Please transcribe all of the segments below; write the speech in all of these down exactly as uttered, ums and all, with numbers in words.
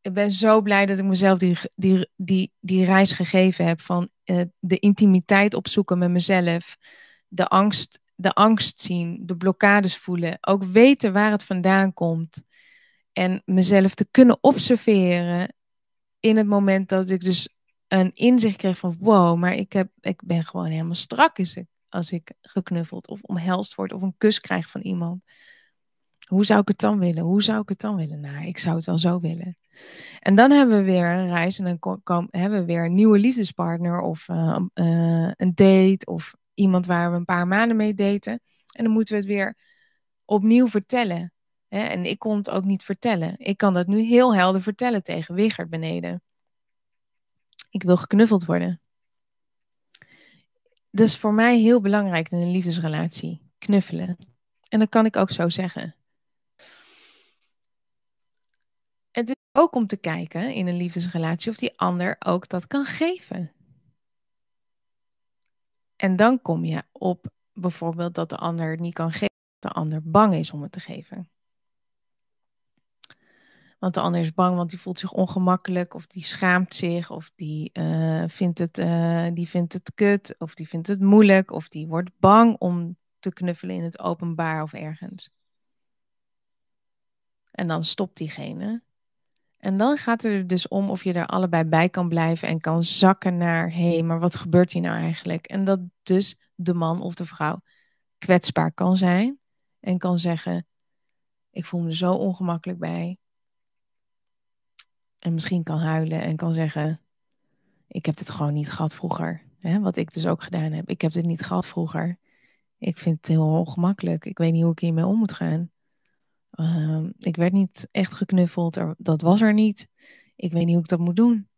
ik ben zo blij dat ik mezelf die, die, die, die reis gegeven heb van uh, de intimiteit opzoeken met mezelf. De angst, de angst zien, de blokkades voelen. Ook weten waar het vandaan komt. En mezelf te kunnen observeren in het moment dat ik dus een inzicht kreeg van wow, maar ik, heb, ik ben gewoon helemaal strak als ik, als ik geknuffeld of omhelst word of een kus krijg van iemand. Hoe zou ik het dan willen? Hoe zou ik het dan willen? Nou, ik zou het wel zo willen. En dan hebben we weer een reis en dan kom, kom, hebben we weer een nieuwe liefdespartner of uh, uh, een date of iemand waar we een paar maanden mee daten. En dan moeten we het weer opnieuw vertellen. Hè? En ik kon het ook niet vertellen. Ik kan dat nu heel helder vertellen tegen Wichert beneden. Ik wil geknuffeld worden. Dat is voor mij heel belangrijk in een liefdesrelatie. Knuffelen. En dat kan ik ook zo zeggen. Het is ook om te kijken in een liefdesrelatie of die ander ook dat kan geven. En dan kom je op bijvoorbeeld dat de ander het niet kan geven. De ander bang is om het te geven. Want de ander is bang, want die voelt zich ongemakkelijk. Of die schaamt zich. Of die, uh, vindt het, uh, die vindt het kut. Of die vindt het moeilijk. Of die wordt bang om te knuffelen in het openbaar of ergens. En dan stopt diegene. En dan gaat het er dus om of je er allebei bij kan blijven. En kan zakken naar, hé, hey, maar wat gebeurt hier nou eigenlijk? En dat dus de man of de vrouw kwetsbaar kan zijn. En kan zeggen, ik voel me zo ongemakkelijk bij. En misschien kan huilen en kan zeggen, ik heb dit gewoon niet gehad vroeger. Hè? Wat ik dus ook gedaan heb. Ik heb dit niet gehad vroeger. Ik vind het heel ongemakkelijk. Ik weet niet hoe ik hiermee om moet gaan. Uh, ik werd niet echt geknuffeld. Er, dat was er niet. Ik weet niet hoe ik dat moet doen.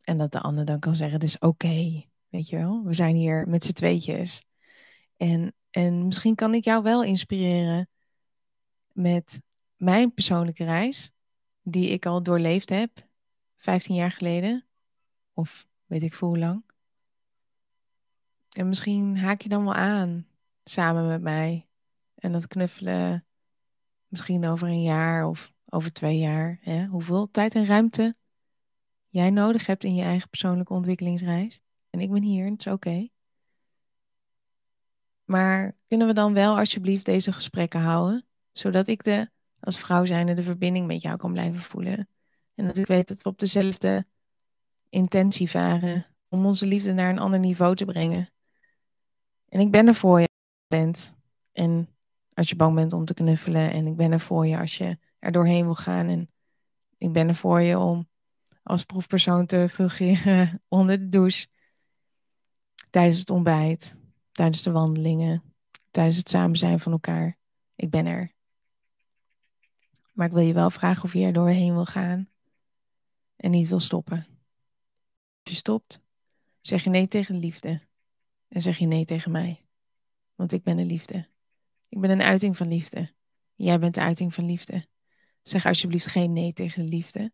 En dat de ander dan kan zeggen, het is oké. Okay, weet je wel, we zijn hier met z'n tweetjes. En, en misschien kan ik jou wel inspireren met mijn persoonlijke reis. Die ik al doorleefd heb, vijftien jaar geleden. Of weet ik veel hoe lang. En misschien haak je dan wel aan, samen met mij. En dat knuffelen, misschien over een jaar of over twee jaar. Hè? Hoeveel tijd en ruimte jij nodig hebt in je eigen persoonlijke ontwikkelingsreis. En ik ben hier, het is oké. Okay. Maar kunnen we dan wel alsjeblieft deze gesprekken houden? Zodat ik de... als vrouw zijnde de verbinding met jou kan blijven voelen. En dat ik weet dat we op dezelfde intentie varen. Om onze liefde naar een ander niveau te brengen. En ik ben er voor je als je bent. En als je bang bent om te knuffelen. En ik ben er voor je als je er doorheen wil gaan. En ik ben er voor je om als proefpersoon te fungeren onder de douche. Tijdens het ontbijt. Tijdens de wandelingen. Tijdens het samen zijn van elkaar. Ik ben er. Maar ik wil je wel vragen of je er doorheen wil gaan. En niet wil stoppen. Als je stopt, zeg je nee tegen de liefde. En zeg je nee tegen mij. Want ik ben de liefde. Ik ben een uiting van liefde. Jij bent de uiting van liefde. Zeg alsjeblieft geen nee tegen de liefde.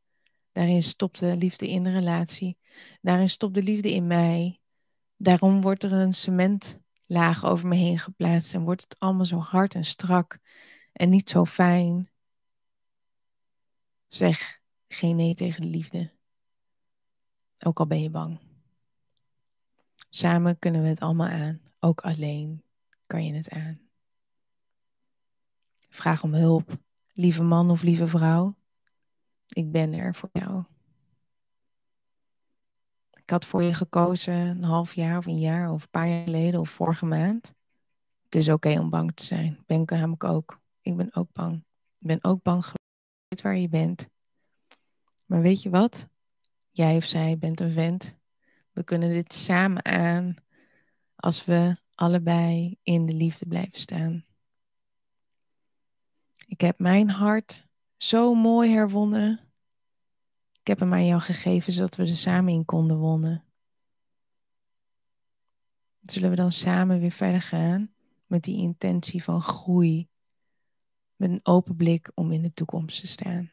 Daarin stopt de liefde in de relatie. Daarin stopt de liefde in mij. Daarom wordt er een cementlaag over me heen geplaatst. En wordt het allemaal zo hard en strak. En niet zo fijn. Zeg geen nee tegen de liefde. Ook al ben je bang. Samen kunnen we het allemaal aan. Ook alleen kan je het aan. Vraag om hulp. Lieve man of lieve vrouw. Ik ben er voor jou. Ik had voor je gekozen een half jaar of een jaar of een paar jaar geleden of vorige maand. Het is oké om bang te zijn. Ben ik namelijk ook. Ik ben ook bang. Ik ben ook bang geweest. Waar je bent. Maar weet je wat? Jij of zij bent een vent. We kunnen dit samen aan als we allebei in de liefde blijven staan. Ik heb mijn hart zo mooi herwonnen. Ik heb hem aan jou gegeven zodat we er samen in konden wonnen. Zullen we dan samen weer verder gaan met die intentie van groei? Met een open blik om in de toekomst te staan.